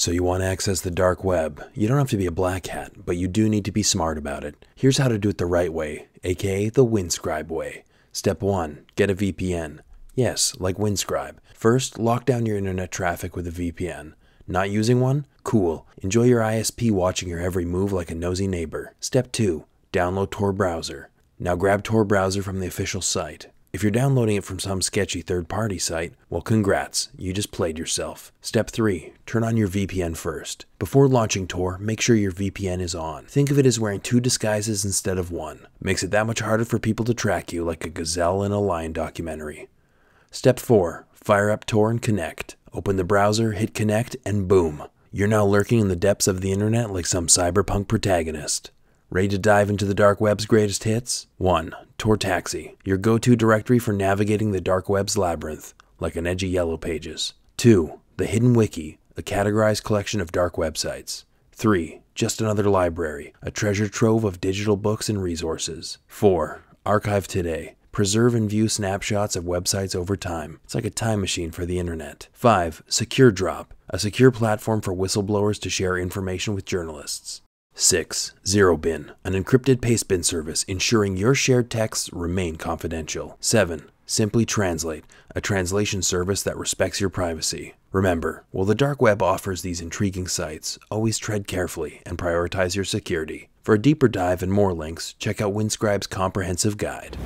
So you want to access the dark web. You don't have to be a black hat, but you do need to be smart about it. Here's how to do it the right way, aka the Windscribe way. Step 1. Get a VPN. Yes, like Windscribe. First, lock down your internet traffic with a VPN. Not using one? Cool. Enjoy your ISP watching your every move like a nosy neighbor. Step 2. Download Tor Browser. Now grab Tor Browser from the official site. If you're downloading it from some sketchy third-party site, well congrats, you just played yourself. Step 3. Turn on your VPN first. Before launching Tor, make sure your VPN is on. Think of it as wearing 2 disguises instead of 1. Makes it that much harder for people to track you, like a gazelle in a lion documentary. Step 4. Fire up Tor and connect. Open the browser, hit connect, and boom! You're now lurking in the depths of the internet like some cyberpunk protagonist. Ready to dive into the dark web's greatest hits? 1. Tor Taxi, your go-to directory for navigating the dark web's labyrinth, like an edgy Yellow Pages. 2. The Hidden Wiki, a categorized collection of dark websites. 3. Just Another Library, a treasure trove of digital books and resources. 4. Archive Today, preserve and view snapshots of websites over time. It's like a time machine for the internet. 5. SecureDrop, a secure platform for whistleblowers to share information with journalists. 6. ZeroBin, an encrypted pastebin service ensuring your shared texts remain confidential. 7. Simply Translate, a translation service that respects your privacy. Remember, while the dark web offers these intriguing sites, always tread carefully and prioritize your security. For a deeper dive and more links, check out Windscribe's comprehensive guide.